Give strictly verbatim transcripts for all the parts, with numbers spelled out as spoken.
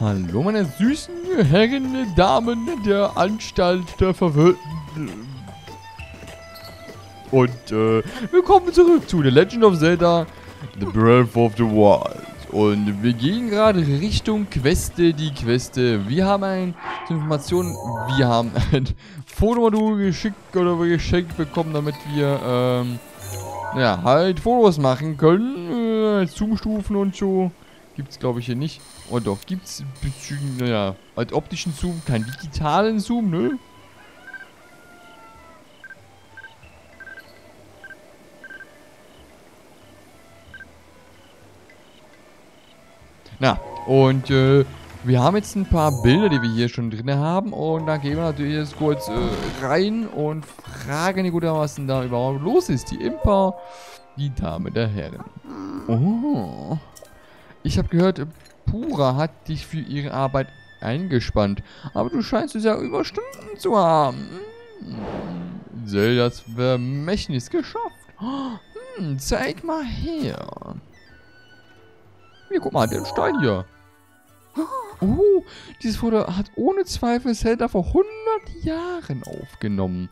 Hallo meine süßen, hängenden Damen der Anstalt der Verwöhnten. Und äh, willkommen zurück zu The Legend of Zelda: The Breath of the Wild. Und wir gehen gerade Richtung Queste, die Queste. Wir haben ein, zur Information, wir haben ein Fotomodul geschickt oder geschenkt bekommen, damit wir, ähm, ja, halt Fotos machen können. Äh, Zoomstufen und so. Gibt's, glaube ich, hier nicht. Und doch, gibt's bezüglich, naja, als optischen Zoom, keinen digitalen Zoom, ne? Na, und äh, wir haben jetzt ein paar Bilder, die wir hier schon drin haben. Und da gehen wir natürlich jetzt kurz äh, rein und fragen die Gute, was denn da überhaupt los ist. Die Imper, die Dame der Herren. Oh. Ich habe gehört, Pura hat dich für ihre Arbeit eingespannt. Aber du scheinst es ja Überstunden zu haben. Hm. Zeldas Vermächtnis geschafft. Hm, zeig mal her. Hier, guck mal, den Stein hier. Oh, dieses Foto hat ohne Zweifel Zelda vor hundert Jahren aufgenommen.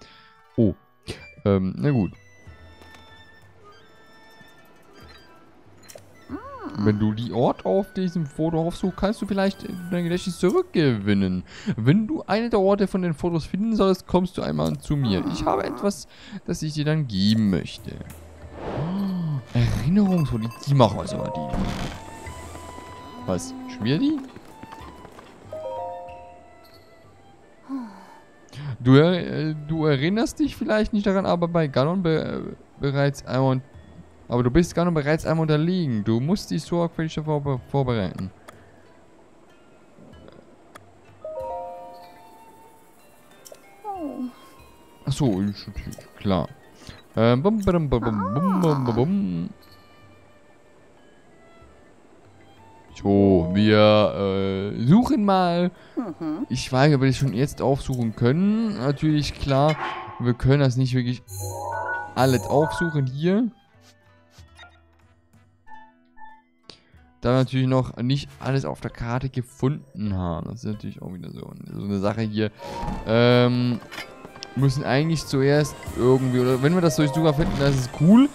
Oh, ähm, na gut. Wenn du die Ort auf diesem Foto aufsuchst, kannst du vielleicht dein Gedächtnis zurückgewinnen. Wenn du eine der Orte von den Fotos finden sollst, kommst du einmal zu mir. Ich habe etwas, das ich dir dann geben möchte. Oh, Erinnerungsfolie, die machen wir also mal die. Was? Schmier die? Du, äh, du erinnerst dich vielleicht nicht daran, aber bei Ganon be äh, bereits einmal. Aber du bist Ganon bereits einmal unterlegen. Du musst dich sorgfältig davor vorbereiten. Achso, klar. Ähm, bum, bum, bum, bum, bum, bum. So, wir äh, suchen mal. Mhm. Ich weiß, ob wir das schon jetzt aufsuchen können. Natürlich, klar, wir können das nicht wirklich alles aufsuchen hier. Da wir natürlich noch nicht alles auf der Karte gefunden haben. Das ist natürlich auch wieder so, so eine Sache hier. Ähm, müssen eigentlich zuerst irgendwie, oder wenn wir das durch sogar finden, das ist cool.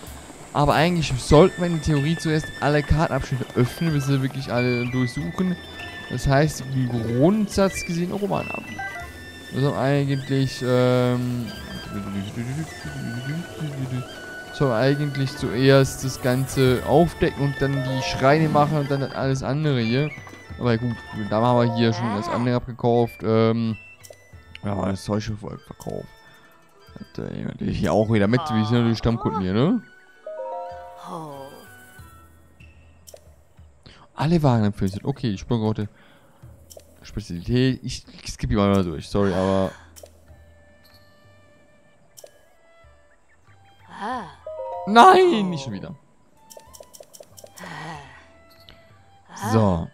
Aber eigentlich sollten wir in der Theorie zuerst alle Kartenabschnitte öffnen, bis wir wirklich alle durchsuchen. Das heißt, im Grundsatz gesehen, oh Mann, also eigentlich, ähm, soll eigentlich zuerst das Ganze aufdecken und dann die Schreine machen und dann alles andere hier. Aber gut, da haben wir hier schon das andere abgekauft, ähm, ja, das Täuschenvolk verkauft. Hat äh, natürlich hier auch wieder mit, wir sind natürlich Stammkunden hier, ne? Alle Waren empfehlen sind. Okay, die Sprungroute. Spezialität. Ich skippe die mal durch. Sorry, aber. Nein, nicht schon wieder. So.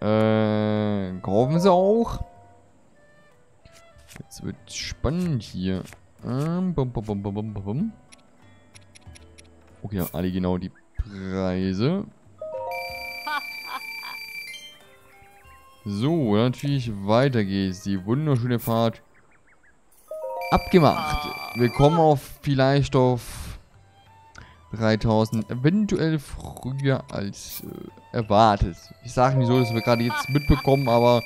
Äh, kaufen sie auch. Jetzt wird spannend hier. Ähm, bum, bum, bum, bum, bum. Okay, alle genau die Preise. So, natürlich weiter geht's. Die wunderschöne Fahrt abgemacht. Wir kommen auf vielleicht auf dreitausend, eventuell früher als äh, erwartet. Ich sage nicht so, dass wir gerade jetzt mitbekommen, aber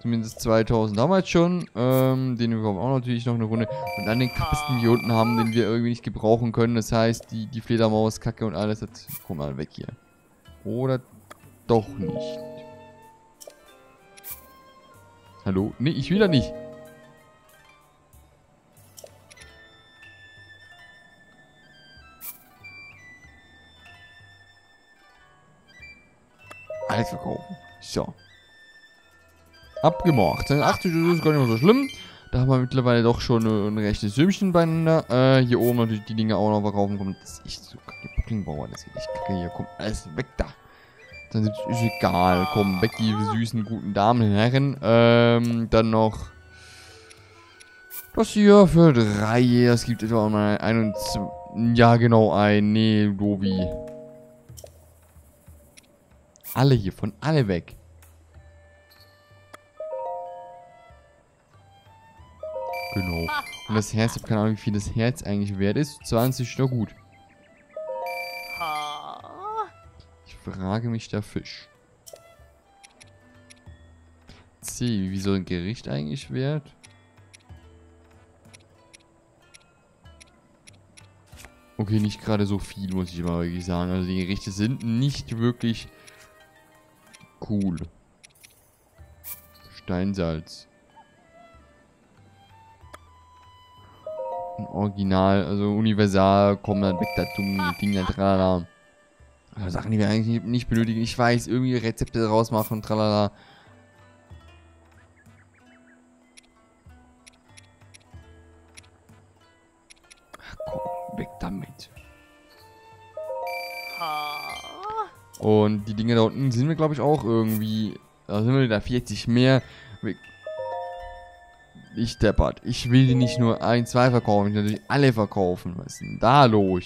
zumindest zweitausend haben wir jetzt schon. Ähm, den bekommen wir auch natürlich noch eine Runde. Und dann den Kasten hier unten haben, den wir irgendwie nicht gebrauchen können. Das heißt, die, die Fledermaus, Kacke und alles, das kommt mal weg hier. Oder doch nicht. Hallo? Nee, ich will da nicht. Alles verkaufen. So. Abgemacht. achtzig Euro ist gar nicht mehr so schlimm. Da haben wir mittlerweile doch schon äh, ein rechtes Sümmchen beieinander. Äh, hier oben natürlich die Dinge auch noch verkaufen. Komm, das ist echt so kacke. Backingbauer, das geht echt kacke. Hier kommt alles weg da. Dann ist es egal. Komm, weg die süßen, guten Damen und Herren. Ähm, dann noch das hier für drei. Das gibt etwa mal ein und zwei. Ja, genau, ein. Nee, Dovi. Alle hiervon, alle weg. Genau. Und das Herz, ich habe keine Ahnung, wie viel das Herz eigentlich wert ist. zwanzig, doch gut. Ich frage mich der Fisch. C, wie soll ein Gericht eigentlich wert? Okay, nicht gerade so viel, muss ich mal wirklich sagen. Also die Gerichte sind nicht wirklich cool. Steinsalz. Original, also universal, komm dann weg dazu, Ding da tralala. Also Sachen, die wir eigentlich nicht benötigen. Ich weiß, irgendwie Rezepte draus machen, tralala. Damit. Und die Dinge da unten sind wir, glaube ich, auch irgendwie. Da sind wir da vierzig mehr. Ich deppert. Ich will die nicht nur ein, zwei verkaufen. Ich will natürlich alle verkaufen. Was ist denn da los?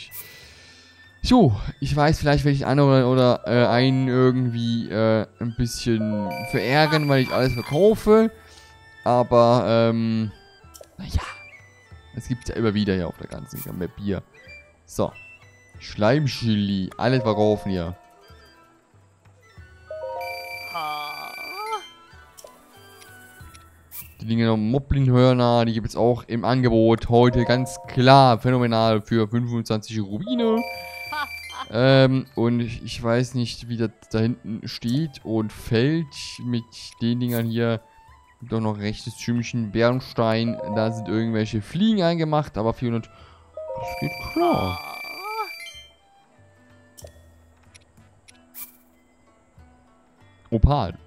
So, ich weiß, vielleicht werde ich einen oder, oder äh, einen irgendwie äh, ein bisschen verärgern, weil ich alles verkaufe. Aber, ähm, naja. Es gibt ja immer wieder hier auf der ganzen Map hier. So. Schleimchili. Alles verkaufen hier. Die Dinge noch Moblin-Hörner, die gibt es auch im Angebot. Heute ganz klar. Phänomenal für fünfundzwanzig Rubine. Ähm, und ich, ich weiß nicht, wie das da hinten steht und fällt mit den Dingern hier. Doch noch rechtes Schirmchen, Bernstein. Da sind irgendwelche Fliegen eingemacht, aber vierhundert. Das geht klar. Opal.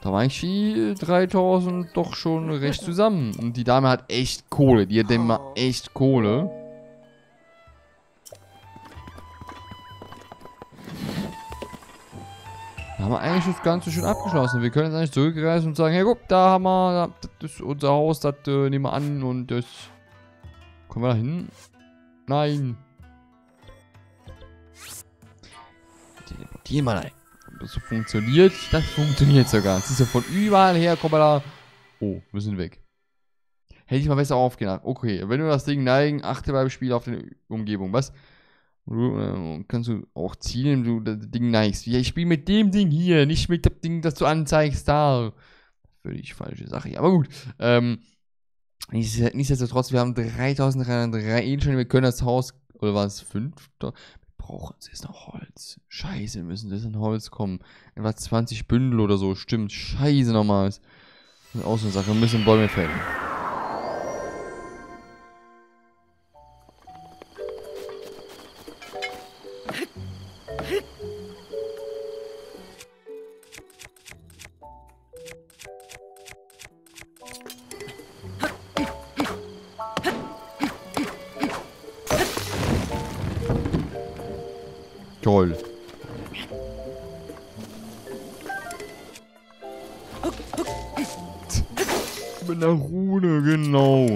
Da waren die dreitausend doch schon recht zusammen. Und die Dame hat echt Kohle. Die hat denn mal echt Kohle. Haben wir eigentlich das Ganze schon abgeschlossen. Wir können jetzt eigentlich zurückreisen und sagen, hey guck, da haben wir, das ist unser Haus, das äh, nehmen wir an und das... Kommen wir da hin? Nein. Teleportieren wir rein. Ob das so funktioniert, das funktioniert sogar. Das ist ja von überall her, kommen wir da... Oh, wir sind weg. Hätte ich mal besser aufgedacht. Okay, wenn wir das Ding neigen, achte beim Spiel auf die Umgebung, was? Kannst du auch zielen, wenn du das Ding neigst. Ich spiele mit dem Ding hier, nicht mit dem Ding, das du anzeigst. Da. Völlig falsche Sache. Aber gut. Ähm, nichtsdestotrotz, wir haben dreitausenddreihundertdrei schon. Wir können das Haus. Oder war es fünf? Wir brauchen es jetzt noch Holz. Scheiße, wir müssen das in Holz kommen. Etwa zwanzig Bündel oder so. Stimmt. Scheiße nochmals. Das ist auch so eine Sache. Wir müssen Bäume fällen. Toll. Mit einer Rune, genau.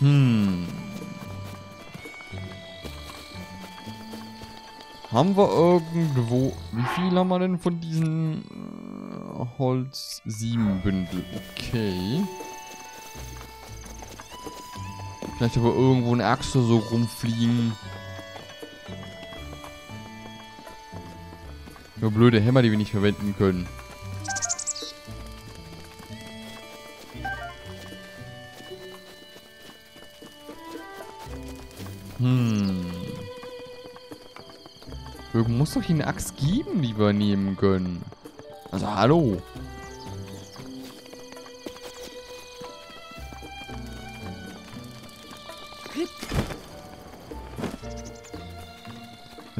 Hm. Haben wir irgendwo... Wie viel haben wir denn von diesen... Äh, Holz sieben Bündel? Okay. Vielleicht aber irgendwo eine Axt oder so rumfliegen. Nur blöde Hämmer, die wir nicht verwenden können. Hm. Irgendwo muss doch hier eine Axt geben, die wir nehmen können. Also hallo.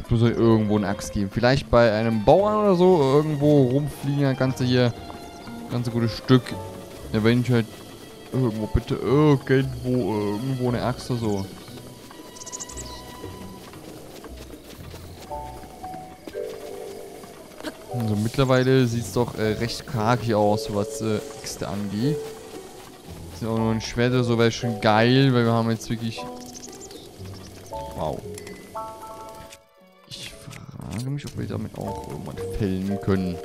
Muss euch irgendwo eine Axt geben. Vielleicht bei einem Bauern oder so. Irgendwo rumfliegen. Das ganze hier. Ganze gute Stück. Ja, wenn ich halt. Irgendwo, bitte. Irgendwo. Irgendwo eine Axt oder so. Also mittlerweile sieht es doch äh, recht karg hier aus, was äh, Äxte angeht. Das ist auch nur ein Schwert oder so. Wäre schon geil, weil wir haben jetzt wirklich. Wow. frage mich, ob wir damit auch irgendwann fällen können.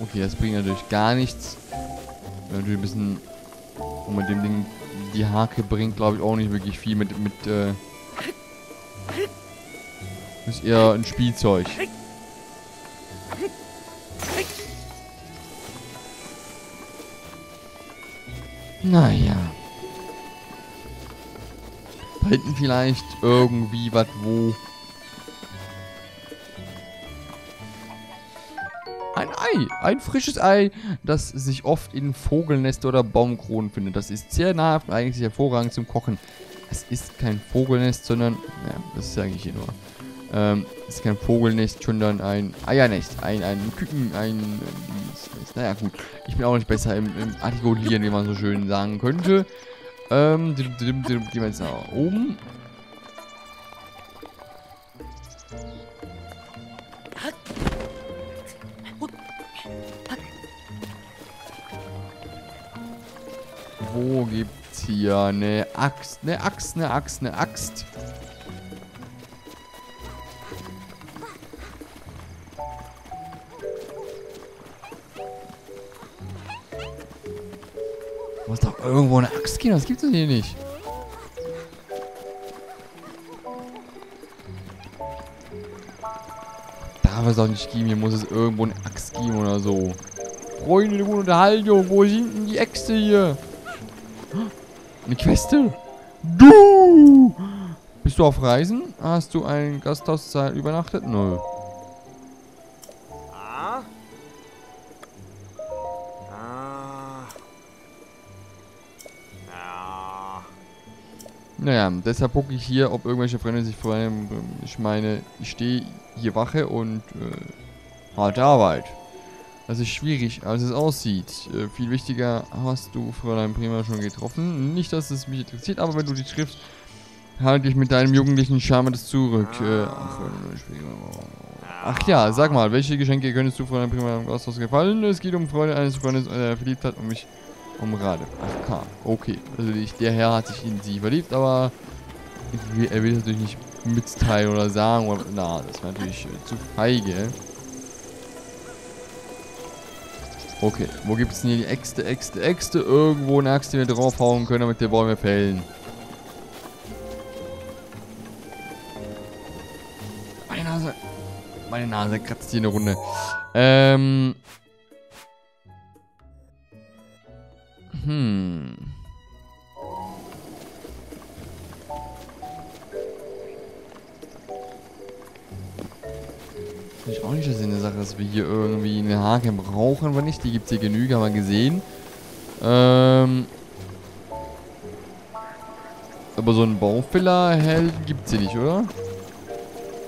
Okay, das bringt natürlich gar nichts. Wir natürlich ein bisschen... Und mit dem Ding, die Hake bringt, glaube ich, auch nicht wirklich viel mit... mit äh, ist eher ein Spielzeug. Naja. Da hinten vielleicht irgendwie was wo. Ein Ei. Ein frisches Ei, das sich oft in Vogelnester oder Baumkronen findet. Das ist sehr nahrhaft und eigentlich hervorragend zum Kochen. Es ist kein Vogelnest, sondern... Ja, das sage ich hier nur. Ähm, es ist kein Vogelnest, sondern ein Eiernest. Ein, ein Küken, ein... Äh, naja, gut. Ich bin auch nicht besser im, im Artikulieren, wie man so schön sagen könnte. Ähm, gehen wir jetzt nach oben. Wo gibt's hier eine Axt? Eine Axt, eine Axt, eine Axt. Muss doch irgendwo eine Axt gehen, das gibt's denn hier nicht? Darf es doch nicht geben, hier muss es irgendwo eine Axt geben oder so. Freunde der guten Unterhaltung, wo sind denn die Äxte hier? Eine Queste? Du! Bist du auf Reisen? Hast du ein Gasthaus übernachtet? Nö. Ah? Ah. Ah. Naja, deshalb gucke ich hier, ob irgendwelche Fremde sich freuen. Ich meine, ich stehe hier Wache und äh, harte Arbeit. Das ist schwierig, als es aussieht. Äh, viel wichtiger, hast du Fräulein Prima schon getroffen? Nicht, dass es mich interessiert, aber wenn du die triffst, halte dich mit deinem jugendlichen Charme das zurück. Äh, ach, ach ja, sag mal, welche Geschenke könntest du Fräulein Prima im Gasthaus gefallen? Es geht um Freunde eines Freundes, der verliebt hat und mich umrate. Ach klar, okay. Also ich, der Herr hat sich in sie verliebt, aber ich, er will es natürlich nicht mitteilen oder sagen. Oder, na, das war natürlich äh, zu feige. Okay, wo gibt es denn hier die Äxte, Äxte, Äxte? Irgendwo eine Axt, die wir draufhauen können, damit die Bäume fällen. Meine Nase. Meine Nase kratzt hier eine Runde. Ähm. Hm. Das ist auch nicht der Sinn der Sache, dass wir hier irgendwie eine Hake brauchen, aber nicht. Die gibt es hier genügend, haben wir gesehen. Ähm. Aber so einen Baumfiller gibt es hier nicht, oder?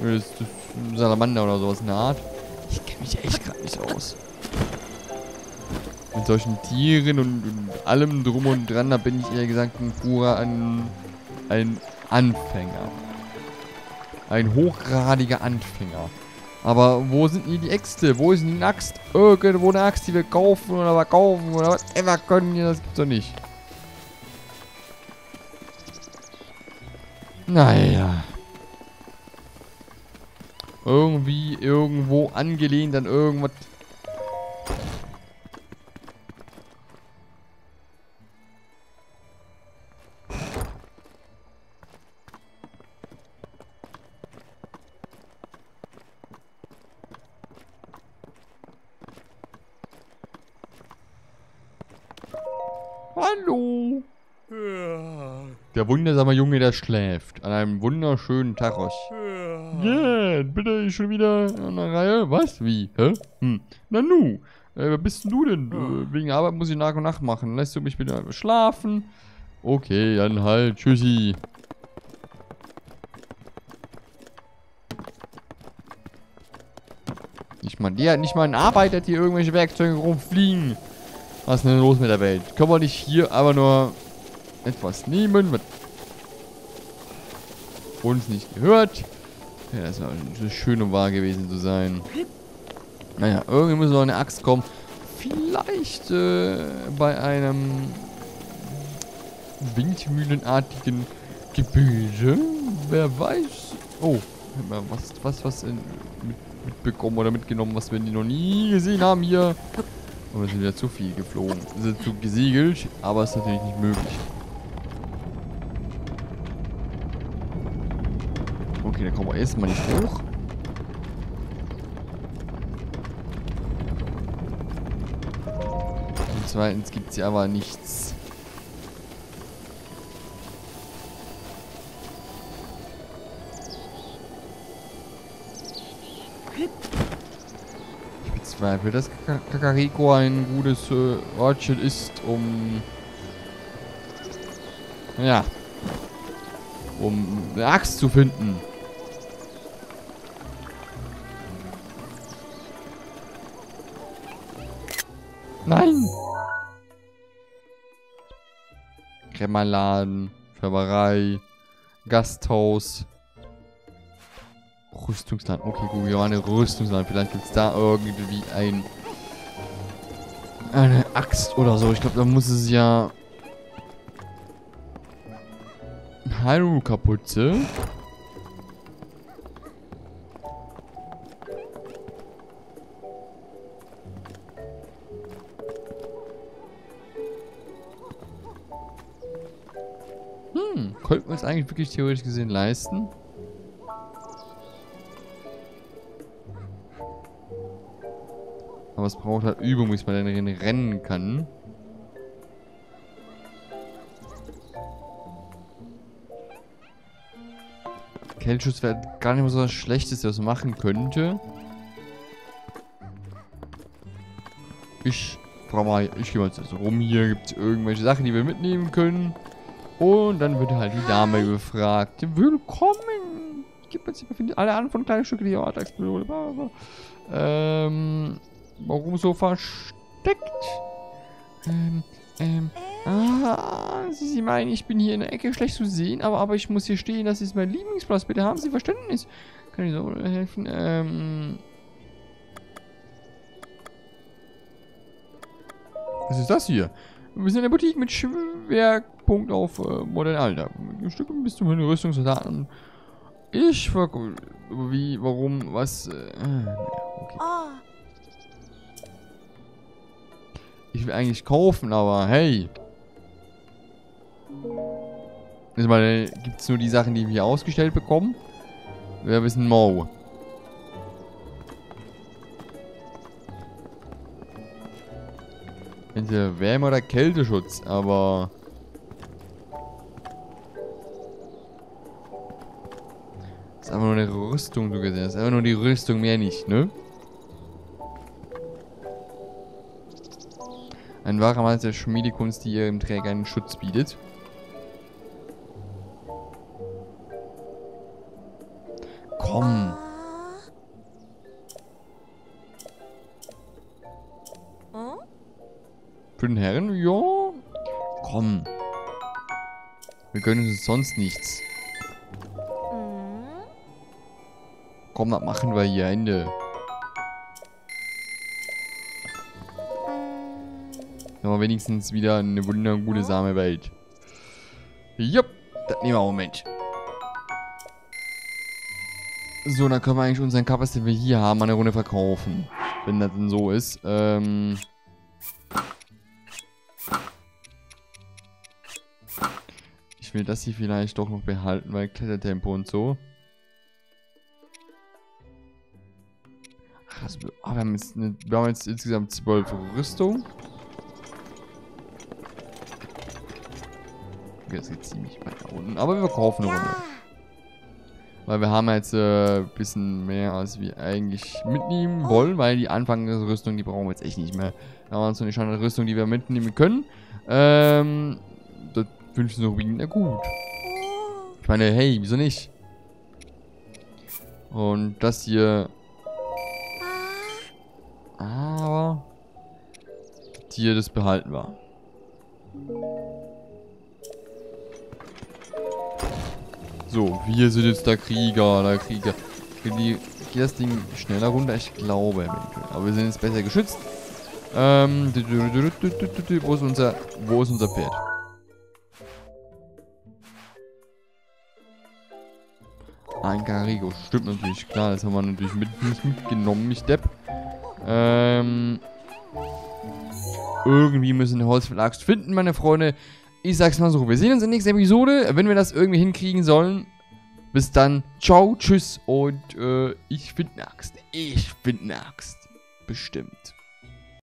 Das ist ein Salamander oder sowas, eine Art. Ich kenne mich echt gerade nicht aus. Mit solchen Tieren und, und allem drum und dran, da bin ich eher gesagt ein purer ein, ein Anfänger. Ein hochgradiger Anfänger. Aber wo sind hier die Äxte? Wo ist denn die Axt? Irgendwo eine Axt, die wir kaufen oder was kaufen oder whatever können wir. Das gibt's doch nicht. Naja. Irgendwie, irgendwo angelehnt an irgendwas. Hallo! Ja. Der wundersame Junge, der schläft. An einem wunderschönen Tachos. Ja. Yeah, bitte schon wieder an der Reihe. Was? Wie? Hä? Hm. Na nu. Äh, wer bist denn du denn? Ja. Wegen Arbeit muss ich nach und nach machen. Lässt du mich bitte schlafen? Okay, dann halt. Tschüssi. Nicht mal der, nicht mal ein Arbeiter, die irgendwelche Werkzeuge rumfliegen. Was ist denn los mit der Welt? Können wir nicht hier aber nur etwas nehmen, was uns nicht gehört? Ja, das war schön und wahr gewesen zu sein. Naja, irgendwie muss noch eine Axt kommen. Vielleicht äh, bei einem windmühlenartigen Gebilde. Wer weiß. Oh, ich hab mal was, was, was in, mit, mitbekommen oder mitgenommen, was wir noch nie gesehen haben hier. Und wir sind ja zu viel geflogen. Wir sind zu gesegelt, aber ist natürlich nicht möglich. Okay, dann kommen wir erstmal nicht hoch. Und zweitens gibt es ja aber nichts. Ich bezweifle, dass Kakariko ein gutes äh, Ortchen ist, um... Ja. Um eine Axt zu finden. Nein! Krämerladen, Färberei, Gasthaus, Rüstungsland. Okay, gut, wir waren im Rüstungsland. Vielleicht gibt es da irgendwie ein... eine Axt oder so. Ich glaube, da muss es ja... Hyrule Kapuze. Hm, könnten wir es eigentlich wirklich theoretisch gesehen leisten? Aber es braucht halt Übung, bis man dann rennen kann. Kelchschuss wäre gar nicht mal so was Schlechtes, das machen könnte. Ich frage mal, ich gehe mal jetzt also rum. Hier gibt es irgendwelche Sachen, die wir mitnehmen können. Und dann wird halt die Dame gefragt. Willkommen! Ich gebe jetzt hier alle Arten von kleinen Stücke, die Ortexplosion. Ähm, warum so versteckt? Ähm, ähm. Ah, Sie, Sie meinen, ich bin hier in der Ecke schlecht zu sehen, aber, aber ich muss hier stehen, das ist mein Lieblingsplatz, bitte haben Sie Verständnis. Kann ich so helfen? Ähm... Was ist das hier? Wir sind in der Boutique mit Schwerpunkt auf äh, modernen Alter. Mit Stücken bis zum Rüstungsdaten. Ich ver... Wie, warum, was... Äh, okay. Ich will eigentlich kaufen, aber hey... Erstmal gibt es nur die Sachen, die wir hier ausgestellt bekommen. Wir wissen Mo. Entweder Wärme oder Kälteschutz, aber... Das ist einfach nur eine Rüstung, so gesehen. Das ist einfach nur die Rüstung, mehr nicht, ne? Ein wahrer Meister der Schmiedekunst, die ihrem Träger einen Schutz bietet. Komm! Für den Herren? Ja. Komm. Wir können uns sonst nichts. Komm, das machen wir hier. Ende. Aber wenigstens wieder eine wundergute Samenwelt. Jupp, das nehmen wir auch mit. So, dann können wir eigentlich unseren Kappas, den wir hier haben, eine Runde verkaufen. Wenn das denn so ist. Ähm ich will das hier vielleicht doch noch behalten, weil Klettertempo und so. Ach, wir, oh, wir, haben jetzt eine, wir haben jetzt insgesamt zwölf Rüstung. Das geht ziemlich weit nach unten. Aber wir verkaufen eine Runde. Weil wir haben jetzt äh, ein bisschen mehr, als wir eigentlich mitnehmen wollen. Weil die Anfangsrüstung, die brauchen wir jetzt echt nicht mehr. Da haben wir so eine Standardrüstung, die wir mitnehmen können. Ähm, das wünschen wir Rubin. Na gut. Ich meine, hey, wieso nicht? Und das hier... Aber... Das hier, das behalten wir. So, wir sind jetzt der Krieger, der Krieger. Geht das Ding schneller runter? Ich glaube eventuell. Aber wir sind jetzt besser geschützt. Ähm, wo ist unser, wo ist unser Pferd? Nein, Kakariko. Stimmt natürlich. Klar, das haben wir natürlich mit, nicht mitgenommen, nicht Depp. Ähm. Irgendwie müssen wir Holzfälleaxt finden, meine Freunde. Ich sag's mal so. Wir sehen uns in der nächsten Episode, wenn wir das irgendwie hinkriegen sollen. Bis dann. Ciao, tschüss. Und äh, ich finde eine Axt. Ich finde eine Axt. Bestimmt.